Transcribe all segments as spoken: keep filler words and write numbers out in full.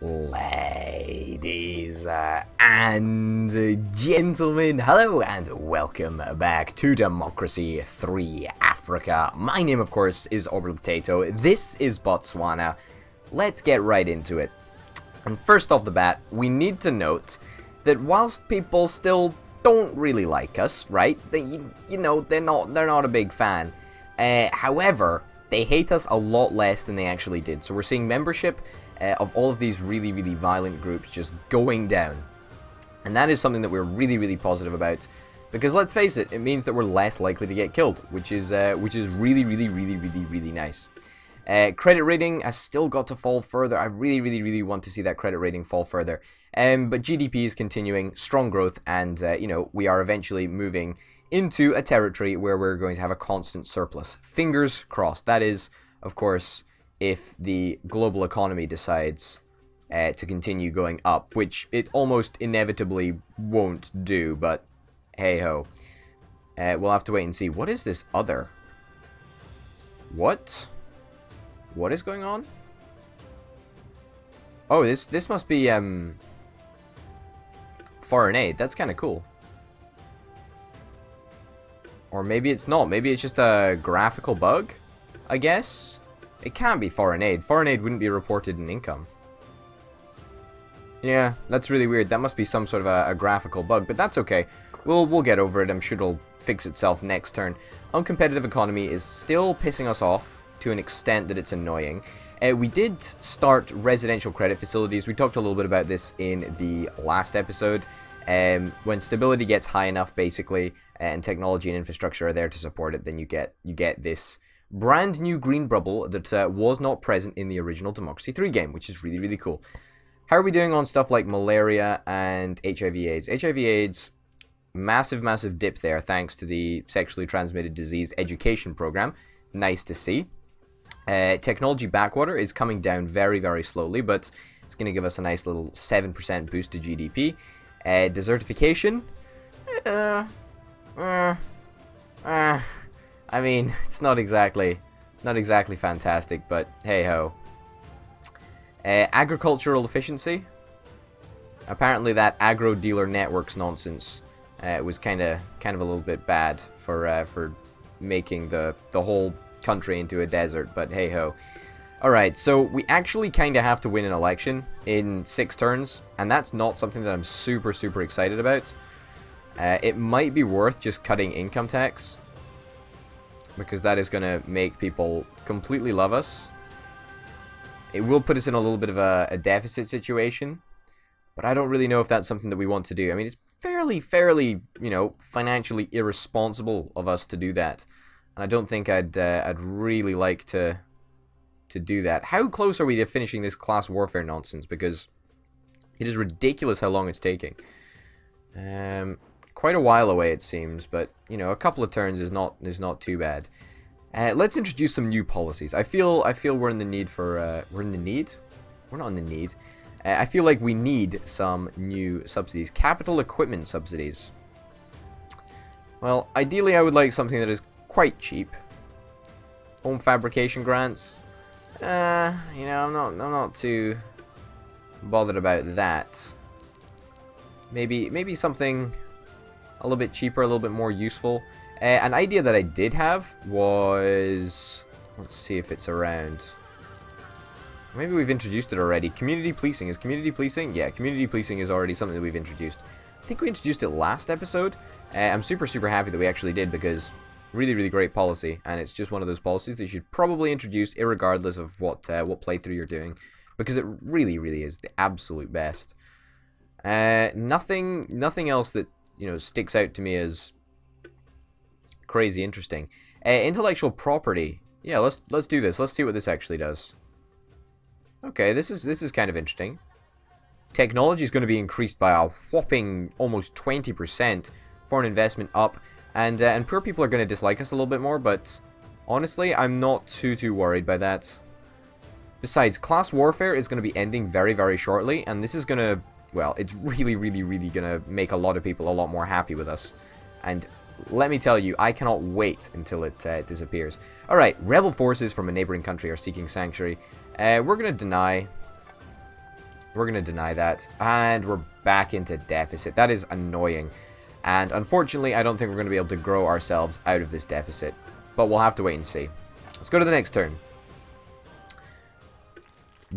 Ladies uh, and gentlemen, hello and welcome back to Democracy three Africa. My name, of course, is Orbital Potato. This is Botswana. Let's get right into it. And first off the bat, we need to note that whilst people still don't really like us, right? They, you know, they're not, they're not a big fan. Uh, however, they hate us a lot less than they actually did. So we're seeing membership Uh, of all of these really, really violent groups just going down. And that is something that we're really, really positive about, because let's face it, it means that we're less likely to get killed, which is uh, which is really, really, really, really, really nice. Uh, credit rating has still got to fall further. I really, really, really want to see that credit rating fall further. Um, but G D P is continuing, strong growth, and uh, you know, we are eventually moving into a territory where we're going to have a constant surplus. Fingers crossed. That is, of course, if the global economy decides uh, to continue going up, which it almost inevitably won't do, but hey-ho. Uh, we'll have to wait and see. What is this other? What? What is going on? Oh, this this must be um, foreign aid. That's kind of cool. Or maybe it's not. Maybe it's just a graphical bug, I guess. It can't be foreign aid. Foreign aid wouldn't be reported in income. Yeah, that's really weird. That must be some sort of a, a graphical bug, but that's okay. We'll, we'll get over it. I'm sure it'll fix itself next turn. Uncompetitive economy is still pissing us off to an extent that it's annoying. Uh, we did start residential credit facilities. We talked a little bit about this in the last episode. Um, when stability gets high enough, basically, and technology and infrastructure are there to support it, then you get, you get this brand new green bubble that uh, was not present in the original Democracy three game, which is really, really cool. How are we doing on stuff like malaria and H I V AIDS? H I V AIDS, massive, massive dip there thanks to the sexually transmitted disease education program. Nice to see. Uh, technology backwater is coming down very, very slowly, but it's going to give us a nice little seven percent boost to G D P. Uh, desertification? Uh, uh, uh. I mean, it's not exactly, not exactly fantastic, but hey-ho. Uh, agricultural efficiency? Apparently that agro-dealer networks nonsense uh, was kind of kind of a little bit bad for uh, for making the, the whole country into a desert, but hey-ho. Alright, so we actually kind of have to win an election in six turns, and that's not something that I'm super, super excited about. Uh, it might be worth just cutting income tax, because that is going to make people completely love us. It will put us in a little bit of a, a deficit situation, but I don't really know if that's something that we want to do. I mean, it's fairly, fairly, you know, financially irresponsible of us to do that, and I don't think I'd, uh, I'd really like to, to do that. How close are we to finishing this class warfare nonsense? Because it is ridiculous how long it's taking. Um... Quite a while away it seems, but you know, a couple of turns is not is not too bad. Uh, let's introduce some new policies. I feel I feel we're in the need for uh, we're in the need. We're not in the need. Uh, I feel like we need some new subsidies. Capital equipment subsidies. Well, ideally I would like something that is quite cheap. Home fabrication grants. Uh, you know, I'm not I'm not too bothered about that. Maybe maybe something a little bit cheaper, a little bit more useful. Uh, an idea that I did have was, let's see if it's around. Maybe we've introduced it already. Community policing. Is community policing? Yeah, community policing is already something that we've introduced. I think we introduced it last episode. Uh, I'm super, super happy that we actually did, because really, really great policy. And it's just one of those policies that you should probably introduce irregardless of what, uh, what playthrough you're doing, because it really, really is the absolute best. Uh, nothing, nothing else that, you know, sticks out to me as crazy interesting. Uh, intellectual property. Yeah, let's let's do this. Let's see what this actually does. Okay, this is this is kind of interesting. Technology is going to be increased by a whopping almost twenty percent. Foreign investment up, and uh, and poor people are going to dislike us a little bit more. But honestly, I'm not too too worried by that. Besides, class warfare is going to be ending very very shortly, and this is going to, well, it's really, really, really going to make a lot of people a lot more happy with us. And let me tell you, I cannot wait until it uh, disappears. Alright, rebel forces from a neighboring country are seeking sanctuary. Uh, we're going to deny. We're going to deny that. And we're back into deficit. That is annoying. And unfortunately, I don't think we're going to be able to grow ourselves out of this deficit. But we'll have to wait and see. Let's go to the next turn.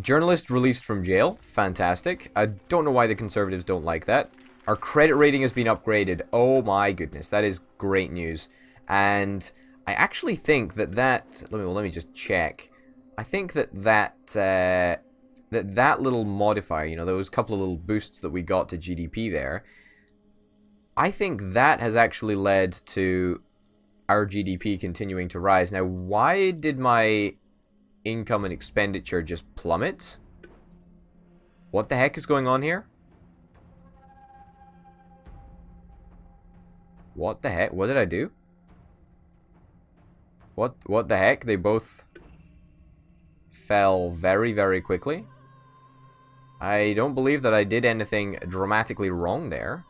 Journalist released from jail. Fantastic. I don't know why the Conservatives don't like that. Our credit rating has been upgraded. Oh my goodness. That is great news. And I actually think that that... Let me, well, let me just check. I think that that, uh, that that little modifier, you know, those couple of little boosts that we got to G D P there, I think that has actually led to our G D P continuing to rise. Now, why did my income and expenditure just plummet? What the heck is going on here? What the heck? What did I do? What what the heck? They both fell very, very quickly. I don't believe that I did anything dramatically wrong there.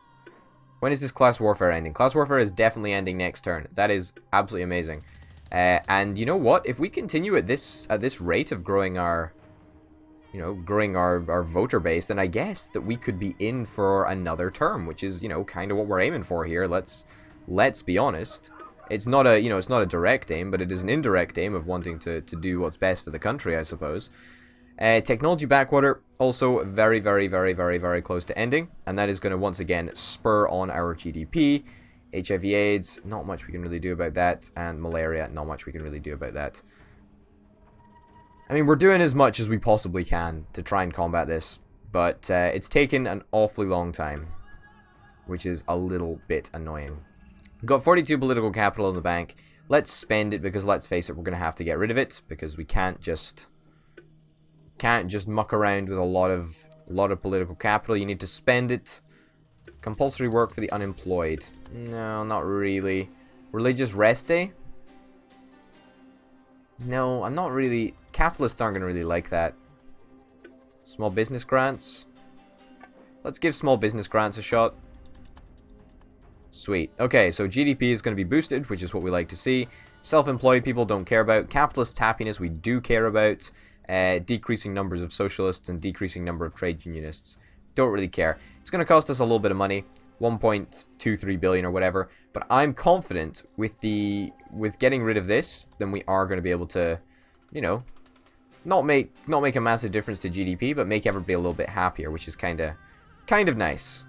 When is this class warfare ending? Class warfare is definitely ending next turn. That is absolutely amazing. Uh, and you know what? If we continue at this at this rate of growing our, you know, growing our, our voter base, then I guess that we could be in for another term, which is, you know, kind of what we're aiming for here. Let's let's be honest. It's not a, you know, it's not a direct aim, but it is an indirect aim of wanting to to do what's best for the country, I suppose. Uh, technology backwater also very, very, very, very, very close to ending, and that is going to once again spur on our G D P. H I V AIDS, not much we can really do about that, and malaria, not much we can really do about that. I mean, we're doing as much as we possibly can to try and combat this, but uh, it's taken an awfully long time, which is a little bit annoying. We've got forty-two political capital in the bank. Let's spend it, because let's face it, we're going to have to get rid of it, because we can't just can't just muck around with a lot of a lot of political capital. You need to spend it. Compulsory work for the unemployed. No, not really. Religious rest day? No, I'm not really... Capitalists aren't going to really like that. Small business grants? Let's give small business grants a shot. Sweet. Okay, so G D P is going to be boosted, which is what we like to see. Self-employed people don't care about. Capitalist happiness we do care about. Uh, decreasing numbers of socialists and decreasing number of trade unionists. Don't really care. It's going to cost us a little bit of money, one point two three billion or whatever, but I'm confident with the with getting rid of this, then we are going to be able to, you know, not make not make a massive difference to G D P, but make everybody a little bit happier, which is kind of kind of nice.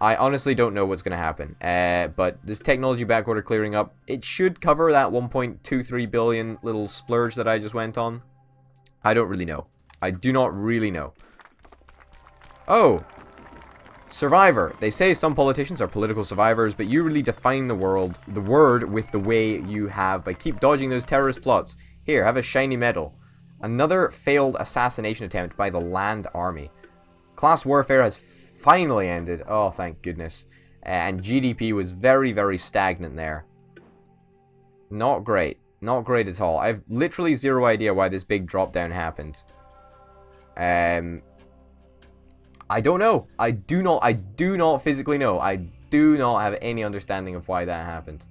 I honestly don't know what's going to happen, uh, but this technology backorder clearing up, it should cover that one point two three billion little splurge that I just went on. I don't really know. I do not really know. Oh, survivor. They say some politicians are political survivors, but you really define the world, the word with the way you have by keep dodging those terrorist plots. Here, have a shiny medal. Another failed assassination attempt by the land army. Class warfare has finally ended. Oh, thank goodness. And G D P was very, very stagnant there. Not great. Not great at all. I have literally zero idea why this big drop down happened. Um... I don't know. I do not, I do not physically know. I do not have any understanding of why that happened.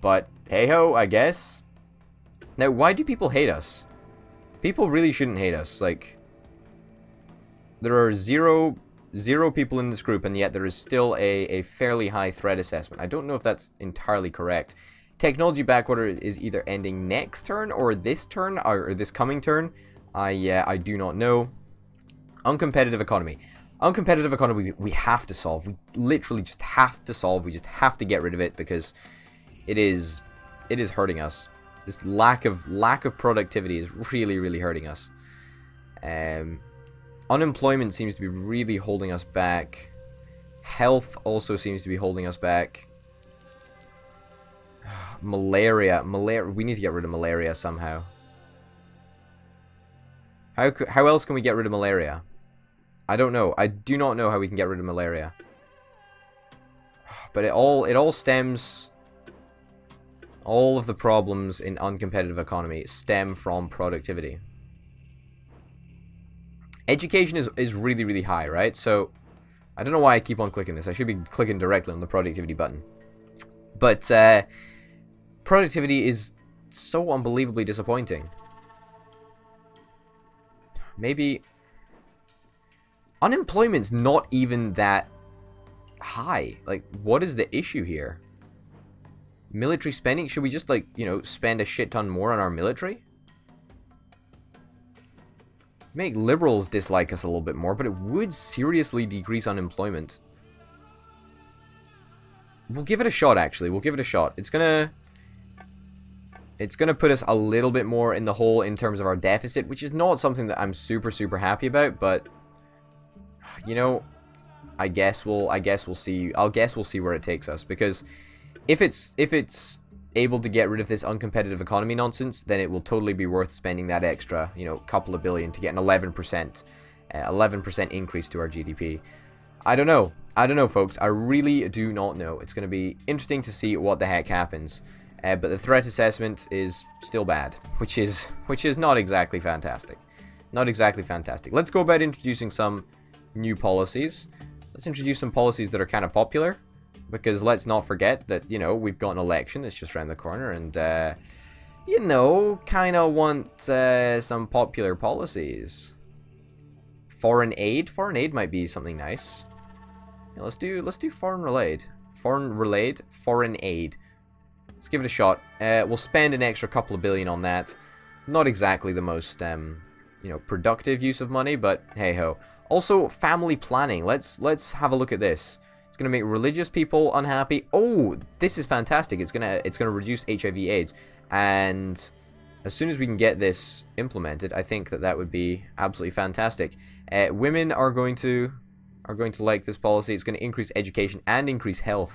But, hey-ho, I guess. Now, why do people hate us? People really shouldn't hate us. Like, there are zero, zero people in this group, and yet there is still a, a fairly high threat assessment. I don't know if that's entirely correct. Technology backwater is either ending next turn, or this turn, or, or this coming turn. I, uh, I do not know. Uncompetitive economy. Uncompetitive economy we have to solve. We literally just have to solve. We just have to get rid of it because it is it is hurting us. This lack of lack of productivity is really, really hurting us. Um, unemployment seems to be really holding us back. Health also seems to be holding us back. Malaria. Malaria. We need to get rid of malaria somehow. How, how else can we get rid of malaria? I don't know. I do not know how we can get rid of malaria. But it all it all stems... All of the problems in uncompetitive economy stem from productivity. Education is, is really, really high, right? So, I don't know why I keep on clicking this. I should be clicking directly on the productivity button. But, uh, productivity is so unbelievably disappointing. Maybe, Unemployment's not even that high. Like, what is the issue here? Military spending? Should we just, like, you know, spend a shit ton more on our military? Make liberals dislike us a little bit more, but it would seriously decrease unemployment. We'll give it a shot, actually. We'll give it a shot. It's gonna... It's gonna put us a little bit more in the hole in terms of our deficit, which is not something that I'm super, super happy about, but... You know, I guess we'll... I guess we'll see... I'll guess we'll see where it takes us, because... If it's if it's able to get rid of this uncompetitive economy nonsense, then it will totally be worth spending that extra, you know, couple of billion to get an eleven percent, eleven percent increase to our G D P. I don't know. I don't know, folks. I really do not know. It's going to be interesting to see what the heck happens. Uh, but the threat assessment is still bad, which is which is not exactly fantastic. Not exactly fantastic. Let's go about introducing some new policies. Let's introduce some policies that are kind of popular. Because let's not forget that, you know, we've got an election that's just around the corner and, uh, you know, kind of want uh, some popular policies. Foreign aid? Foreign aid might be something nice. Yeah, let's do let's do foreign related. Foreign related? Foreign aid. Let's give it a shot. Uh, we'll spend an extra couple of billion on that. Not exactly the most, um, you know, productive use of money, but hey-ho. Also, family planning. Let's, let's have a look at this. Gonna make religious people unhappy. Oh, this is fantastic. It's gonna it's gonna reduce H I V AIDS, and as soon as we can get this implemented, I think that that would be absolutely fantastic. Uh, women are going to are going to like this policy. It's gonna increase education and increase health,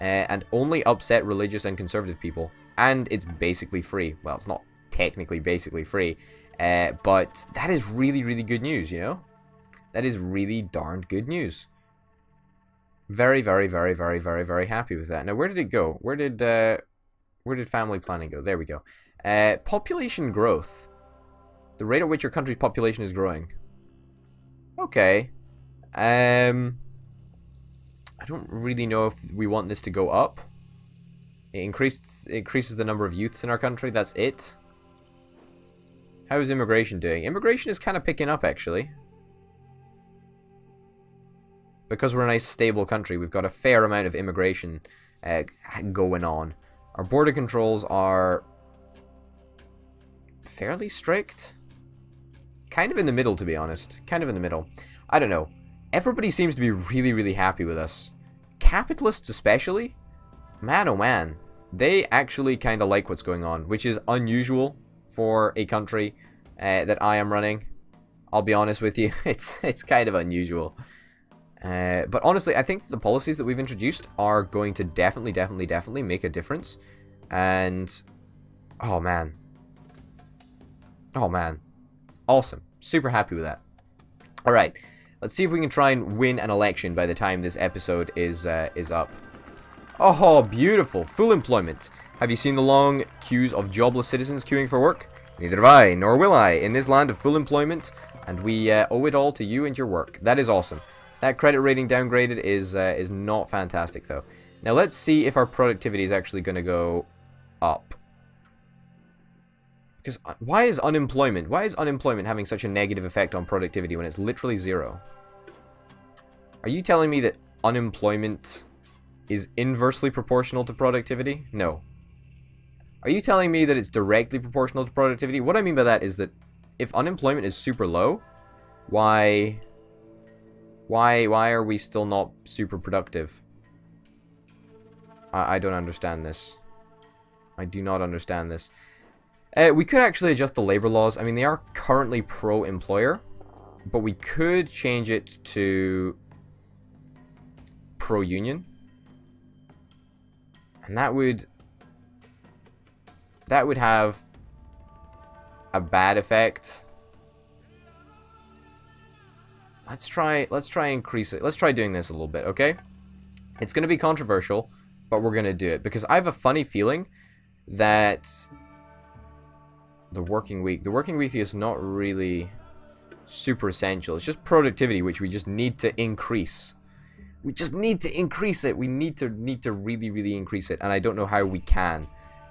uh, and only upset religious and conservative people. And it's basically free. Well, it's not technically basically free, uh, but that is really really good news. You know, that is really darned good news. Very, very, very, very, very, very happy with that. Now, where did it go? Where did, uh, where did family planning go? There we go. Uh, population growth. The rate at which your country's population is growing. Okay. Um, I don't really know if we want this to go up. It increased, it increases the number of youths in our country. That's it. How is immigration doing? Immigration is kind of picking up, actually. Because we're a nice, stable country, we've got a fair amount of immigration uh, going on. Our border controls are fairly strict. Kind of in the middle, to be honest. Kind of in the middle. I don't know. Everybody seems to be really, really happy with us. Capitalists especially? Man, oh man. They actually kind of like what's going on, which is unusual for a country uh, that I am running. I'll be honest with you. It's, it's kind of unusual. Uh, but honestly, I think the policies that we've introduced are going to definitely, definitely, definitely make a difference. And, oh man. Oh man. Awesome. Super happy with that. Alright, let's see if we can try and win an election by the time this episode is, uh, is up. Oh, beautiful. Full employment. Have you seen the long queues of jobless citizens queuing for work? Neither have I, nor will I, in this land of full employment. And we uh, owe it all to you and your work. That is awesome. That credit rating downgraded is uh, is not fantastic, though. Now, let's see if our productivity is actually going to go up. Because why is unemployment? Why is unemployment having such a negative effect on productivity when it's literally zero? Are you telling me that unemployment is inversely proportional to productivity? No. Are you telling me that it's directly proportional to productivity? What I mean by that is that if unemployment is super low, why... Why, why are we still not super productive? I, I don't understand this. I do not understand this. Uh, we could actually adjust the labor laws. I mean, they are currently pro-employer, but we could change it to pro-union. And that would... That would have a bad effect. Let's try, let's try increase it. Let's try doing this a little bit, okay? It's going to be controversial, but we're going to do it. Because I have a funny feeling that the working week... The working week is not really super essential. It's just productivity, which we just need to increase. We just need to increase it. We need to need to really, really increase it. And I don't know how we can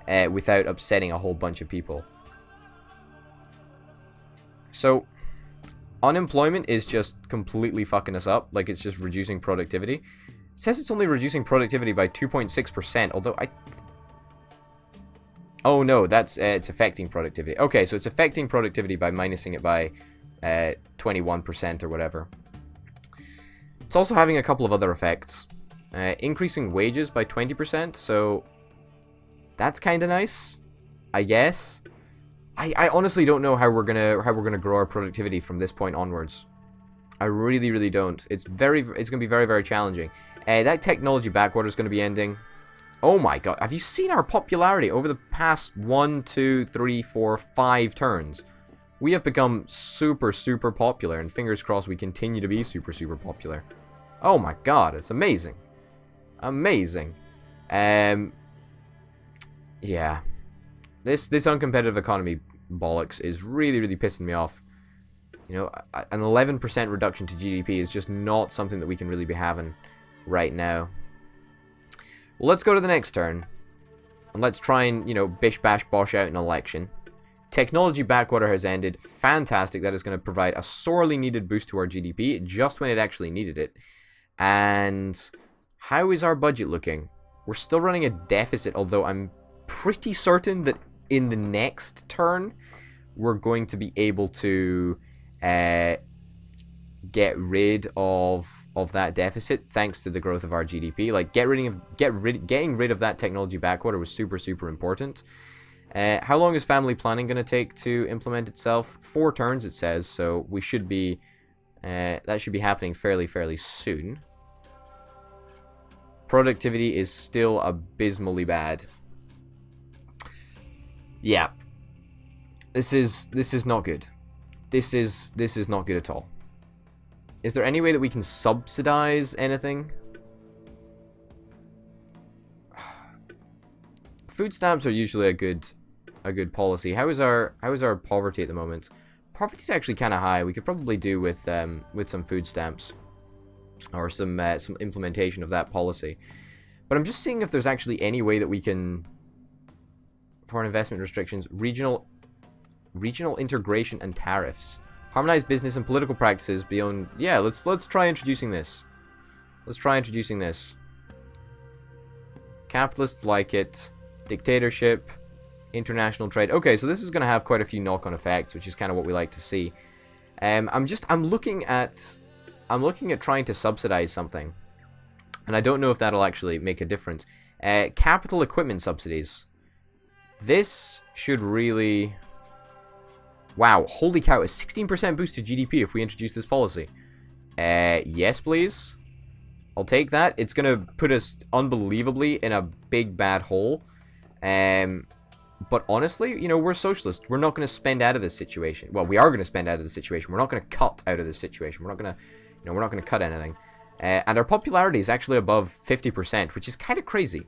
uh, without upsetting a whole bunch of people. So... Unemployment is just completely fucking us up. Like, it's just reducing productivity. It says it's only reducing productivity by two point six percent, although I... Oh, no, that's, uh, it's affecting productivity. Okay, so it's affecting productivity by minusing it by uh, twenty-one percent or whatever. It's also having a couple of other effects. Uh, increasing wages by twenty percent, so that's kind of nice, I guess. I, I honestly don't know how we're gonna how we're gonna grow our productivity from this point onwards. I really, really don't. It's very it's gonna be very, very challenging. Uh, that technology backwater is gonna be ending. Oh my god! Have you seen our popularity over the past one, two, three, four, five turns? We have become super, super popular, and fingers crossed we continue to be super, super popular. Oh my god! It's amazing, amazing. Um, yeah. This this uncompetitive economy bollocks is really, really pissing me off. You know, an eleven percent reduction to G D P is just not something that we can really be having right now. Well, let's go to the next turn. And let's try and, you know, bish bash bosh out an election. Technology backwater has ended. Fantastic. That is going to provide a sorely needed boost to our G D P just when it actually needed it. And how is our budget looking? We're still running a deficit, although I'm pretty certain that in the next turn we're going to be able to uh, get rid of of that deficit thanks to the growth of our G D P. Like, get rid of get rid getting rid of that technology backwater was super, super important. Uh, how long is family planning going to take to implement itself? Four turns it says, so we should be uh, that should be happening fairly, fairly soon. Productivity is still abysmally bad. Yeah, this is this is not good. This is this is not good at all. Is there any way that we can subsidize anything? Food stamps are usually a good a good policy. How is our how is our poverty at the moment? Poverty's actually kind of high. We could probably do with um, with some food stamps or some uh, some implementation of that policy. But I'm just seeing if there's actually any way that we can. Foreign investment restrictions, regional regional integration and tariffs. Harmonize business and political practices beyond... Yeah, let's let's try introducing this. Let's try introducing this. Capitalists like it. Dictatorship. International trade. Okay, so this is going to have quite a few knock-on effects, which is kind of what we like to see. Um, I'm just... I'm looking at... I'm looking at trying to subsidize something. And I don't know if that'll actually make a difference. Uh, capital equipment subsidies. This should really... Wow, holy cow, a sixteen percent boost to G D P if we introduce this policy. Uh, yes, please. I'll take that. It's going to put us unbelievably in a big bad hole. Um, but honestly, you know, we're socialists. We're not going to spend out of this situation. Well, we are going to spend out of the situation. We're not going to cut out of this situation. We're not going to, you know, we're not going to cut anything. Uh, and our popularity is actually above fifty percent, which is kind of crazy.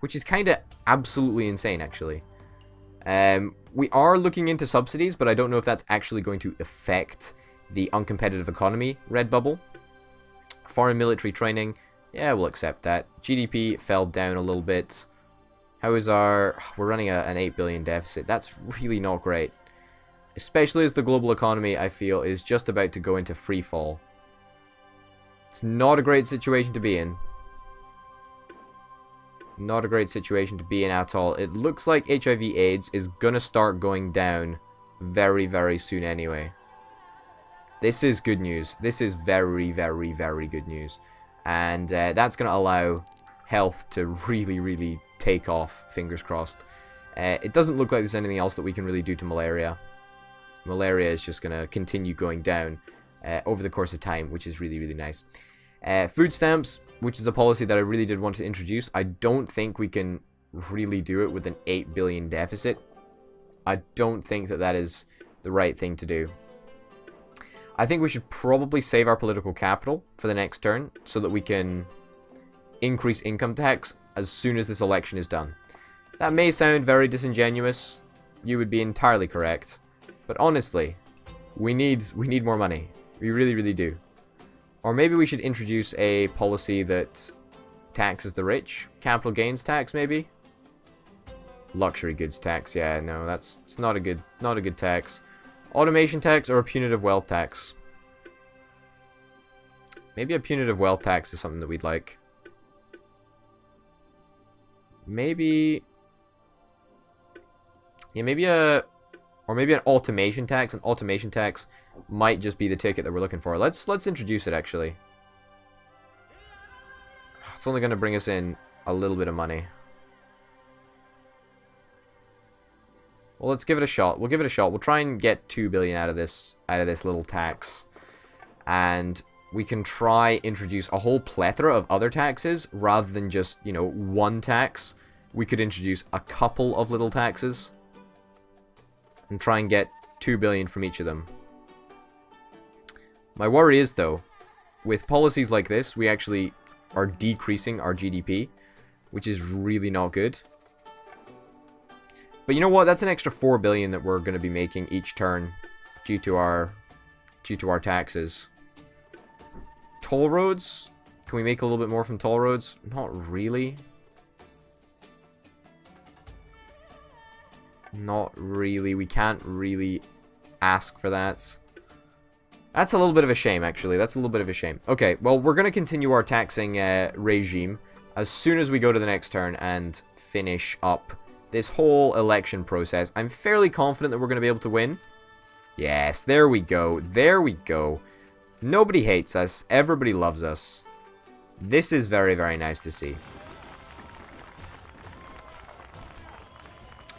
Which is kind of absolutely insane, actually. Um, we are looking into subsidies, but I don't know if that's actually going to affect the uncompetitive economy, Redbubble. Foreign military training, yeah, we'll accept that. G D P fell down a little bit. How is our... We're running a, an eight billion deficit. That's really not great. Especially as the global economy, I feel, is just about to go into free fall. It's not a great situation to be in. Not a great situation to be in at all. It looks like H I V AIDS is gonna start going down very, very soon anyway. This is good news. This is very, very, very good news. And uh, that's gonna allow health to really, really take off, fingers crossed. Uh, it doesn't look like there's anything else that we can really do to malaria. Malaria is just gonna continue going down uh, over the course of time, which is really, really nice. Uh, food stamps, which is a policy that I really did want to introduce. I don't think we can really do it with an eight billion deficit. I don't think that that is the right thing to do. I think we should probably save our political capital for the next turn so that we can increase income tax as soon as this election is done. That may sound very disingenuous. You would be entirely correct. But honestly, we need, we need more money. We really, really do. Or maybe we should introduce a policy that taxes the rich. Capital gains tax, maybe? Luxury goods tax, yeah, no, that's it's not a good not a good tax. Automation tax or a punitive wealth tax. Maybe a punitive wealth tax is something that we'd like. Maybe... Yeah, maybe a... Or maybe an automation tax. An automation tax might just be the ticket that we're looking for. Let's let's introduce it, actually. It's only going to bring us in a little bit of money. Well, let's give it a shot. We'll give it a shot. We'll try and get two billion out of this out of this little tax. And we can try introduce a whole plethora of other taxes rather than just, you know, one tax. We could introduce a couple of little taxes and try and get two billion from each of them. My worry is, though, with policies like this, we actually are decreasing our G D P, which is really not good. But you know what? That's an extra four billion that we're going to be making each turn due to our due to our taxes. Toll roads? Can we make a little bit more from toll roads? Not really. Not really. We can't really ask for that. That's a little bit of a shame, actually. That's a little bit of a shame. Okay, well, we're going to continue our taxing uh, regime as soon as we go to the next turn and finish up this whole election process. I'm fairly confident that we're going to be able to win. Yes, there we go. There we go. Nobody hates us. Everybody loves us. This is very, very nice to see.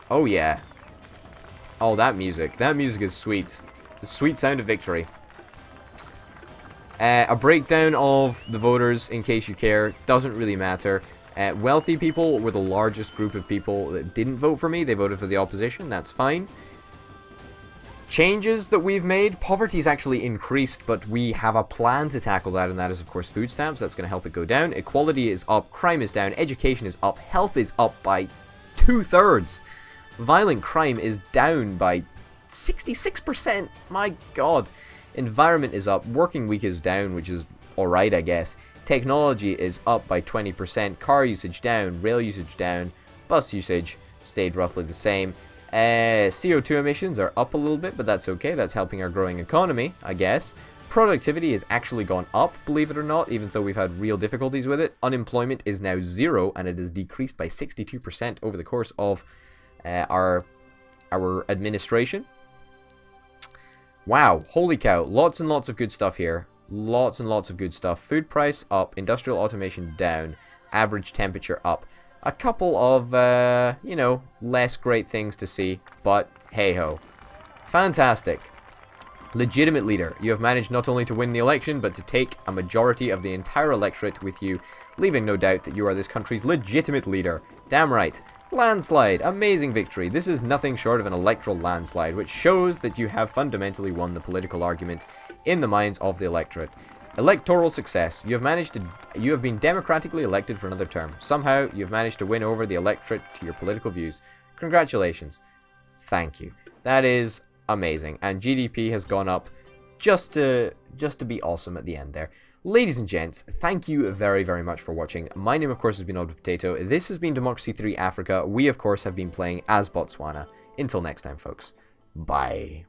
Oh, yeah. Oh, that music. That music is sweet. The sweet sound of victory. Uh, a breakdown of the voters, in case you care, doesn't really matter. Uh, wealthy people were the largest group of people that didn't vote for me. They voted for the opposition. That's fine. Changes that we've made. Poverty's actually increased, but we have a plan to tackle that, and that is, of course, food stamps. That's going to help it go down. Equality is up. Crime is down. Education is up. Health is up by two-thirds. Violent crime is down by sixty-six percent. My God. Environment is up, working week is down, which is alright, I guess. Technology is up by twenty percent, car usage down, rail usage down, bus usage stayed roughly the same. Uh, C O two emissions are up a little bit, but that's okay, that's helping our growing economy, I guess. Productivity has actually gone up, believe it or not, even though we've had real difficulties with it. Unemployment is now zero, and it has decreased by sixty-two percent over the course of uh, our, our administration. Wow, holy cow, lots and lots of good stuff here. Lots and lots of good stuff. Food price up, industrial automation down, average temperature up. A couple of, uh, you know, less great things to see, but hey-ho. Fantastic. Legitimate leader. You have managed not only to win the election, but to take a majority of the entire electorate with you, leaving no doubt that you are this country's legitimate leader. Damn right. Landslide. Amazing victory. This is nothing short of an electoral landslide, which shows that you have fundamentally won the political argument in the minds of the electorate. Electoral success. You have managed to... You have been democratically elected for another term. Somehow, you have managed to win over the electorate to your political views. Congratulations. Thank you. That is amazing. And G D P has gone up just to, just to be awesome at the end there. Ladies and gents, thank you very, very much for watching. My name, of course, has been Orbital Potato. This has been Democracy three Africa. We, of course, have been playing as Botswana. Until next time, folks. Bye.